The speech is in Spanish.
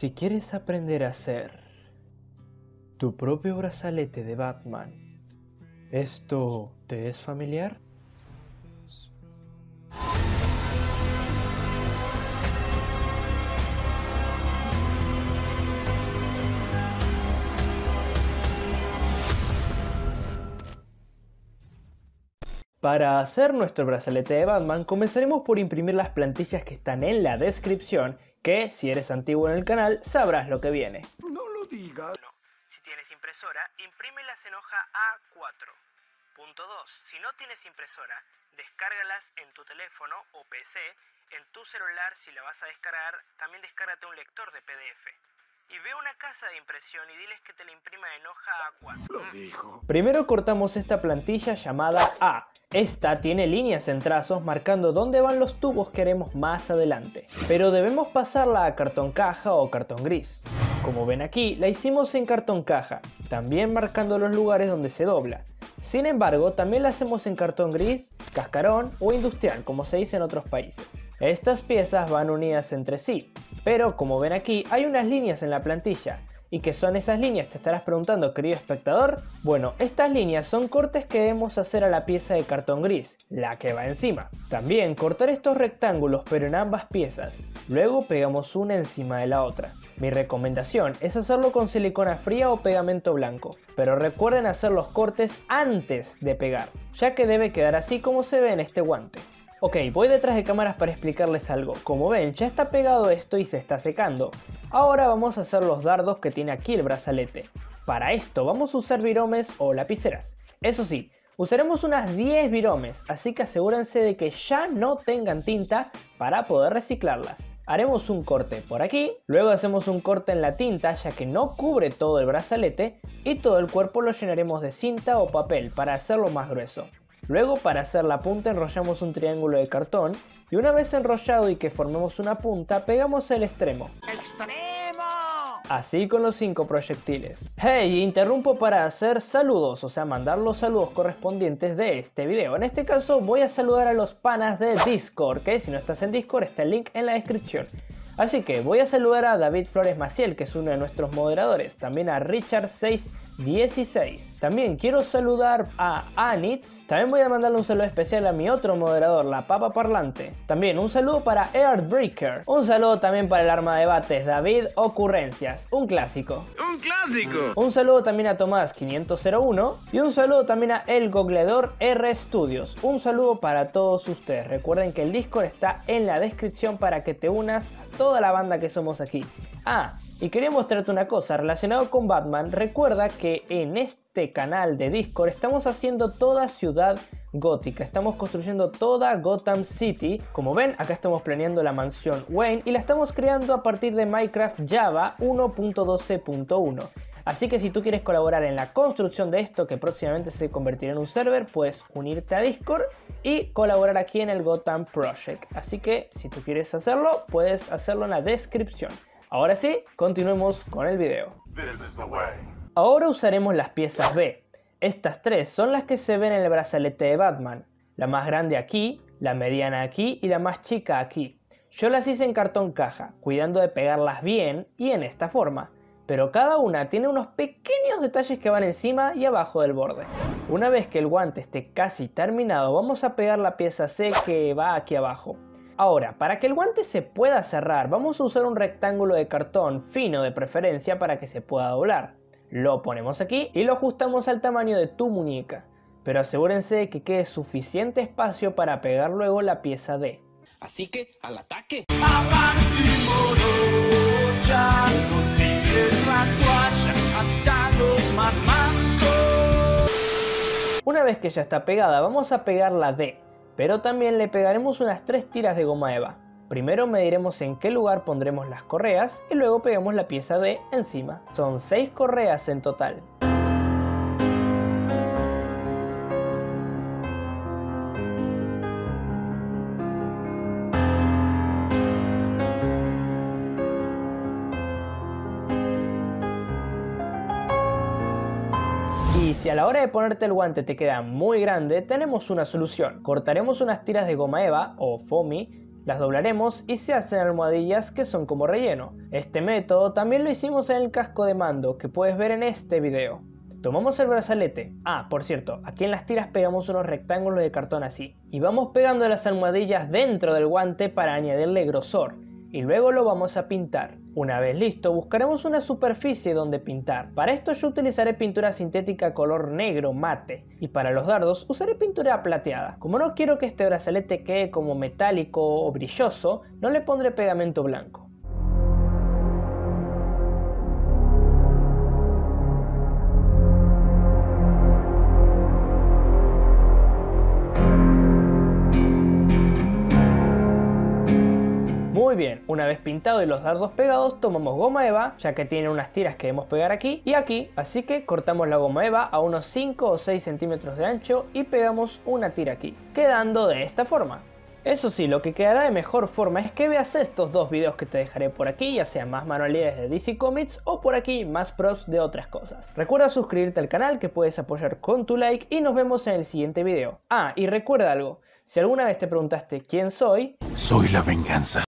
Si quieres aprender a hacer tu propio brazalete de Batman, ¿esto te es familiar? Para hacer nuestro brazalete de Batman, comenzaremos por imprimir las plantillas que están en la descripción, que si eres antiguo en el canal sabrás lo que viene. No lo digas. Si tienes impresora, imprímelas en hoja A4. Punto 2. Si no tienes impresora, descárgalas en tu teléfono o PC. En tu celular, si la vas a descargar, también descárgate un lector de PDF. Y ve una casa de impresión y diles que te la imprima en hoja A4. Lo dijo. Primero cortamos esta plantilla llamada A. Esta tiene líneas en trazos marcando dónde van los tubos que haremos más adelante. Pero debemos pasarla a cartón caja o cartón gris. Como ven aquí, la hicimos en cartón caja, también marcando los lugares donde se dobla. Sin embargo, también la hacemos en cartón gris, cascarón o industrial, como se dice en otros países. Estas piezas van unidas entre sí. Pero como ven aquí, hay unas líneas en la plantilla. ¿Y qué son esas líneas? Te estarás preguntando, querido espectador. Bueno, estas líneas son cortes que debemos hacer a la pieza de cartón gris, la que va encima. También cortar estos rectángulos, pero en ambas piezas. Luego pegamos una encima de la otra. Mi recomendación es hacerlo con silicona fría o pegamento blanco, pero recuerden hacer los cortes antes de pegar, ya que debe quedar así como se ve en este guante. Ok, voy detrás de cámaras para explicarles algo. Como ven, ya está pegado esto y se está secando. Ahora vamos a hacer los dardos que tiene aquí el brazalete. Para esto vamos a usar viromes o lapiceras. Eso sí, usaremos unas 10 viromes, así que asegúrense de que ya no tengan tinta para poder reciclarlas. Haremos un corte por aquí, luego hacemos un corte en la tinta ya que no cubre todo el brazalete, y todo el cuerpo lo llenaremos de cinta o papel para hacerlo más grueso. Luego, para hacer la punta, enrollamos un triángulo de cartón y una vez enrollado y que formemos una punta, pegamos el extremo. ¡Extremo! Así con los 5 proyectiles. Hey, interrumpo para hacer saludos, o sea, mandar los saludos correspondientes de este video. En este caso voy a saludar a los panas de Discord, que si no estás en Discord está el link en la descripción. Así que voy a saludar a David Flores Maciel, que es uno de nuestros moderadores. También a Richard 6 16. También quiero saludar a Anitz. También voy a mandarle un saludo especial a mi otro moderador, La Papa Parlante. También un saludo para Eart Breaker. Un saludo también para el arma de bates, David Ocurrencias. Un clásico. ¡Un clásico! Un saludo también a Tomás 501. Y un saludo también a El Gogledor R Studios. Un saludo para todos ustedes. Recuerden que el Discord está en la descripción para que te unas a toda la banda que somos aquí. Y quería mostrarte una cosa relacionado con Batman. Recuerda que en este canal de Discord estamos haciendo toda ciudad gótica. Estamos construyendo toda Gotham City. Como ven, acá estamos planeando la mansión Wayne y la estamos creando a partir de Minecraft Java 1.12.1. Así que si tú quieres colaborar en la construcción de esto, que próximamente se convertirá en un server, puedes unirte a Discord y colaborar aquí en el Gotham Project. Así que si tú quieres hacerlo, puedes hacerlo en la descripción. Ahora sí, continuemos con el video. Ahora usaremos las piezas B. Estas tres son las que se ven en el brazalete de Batman. La más grande aquí, la mediana aquí y la más chica aquí. Yo las hice en cartón caja, cuidando de pegarlas bien y en esta forma. Pero cada una tiene unos pequeños detalles que van encima y abajo del borde. Una vez que el guante esté casi terminado, vamos a pegar la pieza C que va aquí abajo. Ahora, para que el guante se pueda cerrar, vamos a usar un rectángulo de cartón fino de preferencia para que se pueda doblar. Lo ponemos aquí y lo ajustamos al tamaño de tu muñeca, pero asegúrense de que quede suficiente espacio para pegar luego la pieza D. Así que, al ataque. Una vez que ya está pegada, vamos a pegar la D. Pero también le pegaremos unas 3 tiras de goma eva. Primero mediremos en qué lugar pondremos las correas y luego pegamos la pieza D encima. Son 6 correas en total. Y si a la hora de ponerte el guante te queda muy grande, tenemos una solución. Cortaremos unas tiras de goma eva o foamy, Las doblaremos y se hacen almohadillas que son como relleno. Este método también lo hicimos en el casco de mando que puedes ver en este video. Tomamos el brazalete, por cierto, aquí en las tiras pegamos unos rectángulos de cartón así, y vamos pegando las almohadillas dentro del guante para añadirle grosor, y luego lo vamos a pintar. Una vez listo, buscaremos una superficie donde pintar. Para esto yo utilizaré pintura sintética color negro mate, y para los dardos usaré pintura plateada. Como no quiero que este brazalete quede como metálico o brilloso, no le pondré pegamento blanco. Muy bien, una vez pintado y los dardos pegados, tomamos goma eva, ya que tiene unas tiras que debemos pegar aquí y aquí, así que cortamos la goma eva a unos 5 o 6 centímetros de ancho y pegamos una tira aquí, quedando de esta forma. Eso sí, lo que quedará de mejor forma es que veas estos dos videos que te dejaré por aquí, ya sean más manualidades de DC Comics o por aquí más props de otras cosas. Recuerda suscribirte al canal que puedes apoyar con tu like y nos vemos en el siguiente video. Y recuerda algo, si alguna vez te preguntaste quién soy... Soy la venganza.